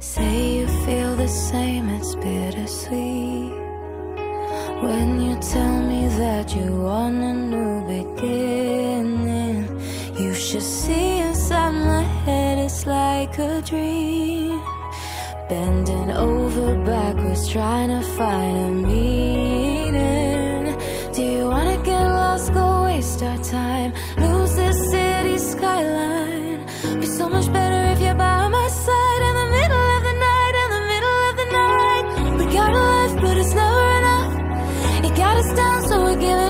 Say you feel the same, it's bittersweet. When you tell me that you want a new beginning, you should see inside my head, it's like a dream. Bending over backwards, trying to find a meaning. Do you wanna get lost, go waste our time, lose this city skyline? Be so much better if you're by my side. In the middle of the night, in the middle of the night, we got a life but it's never enough. It got us down so we give it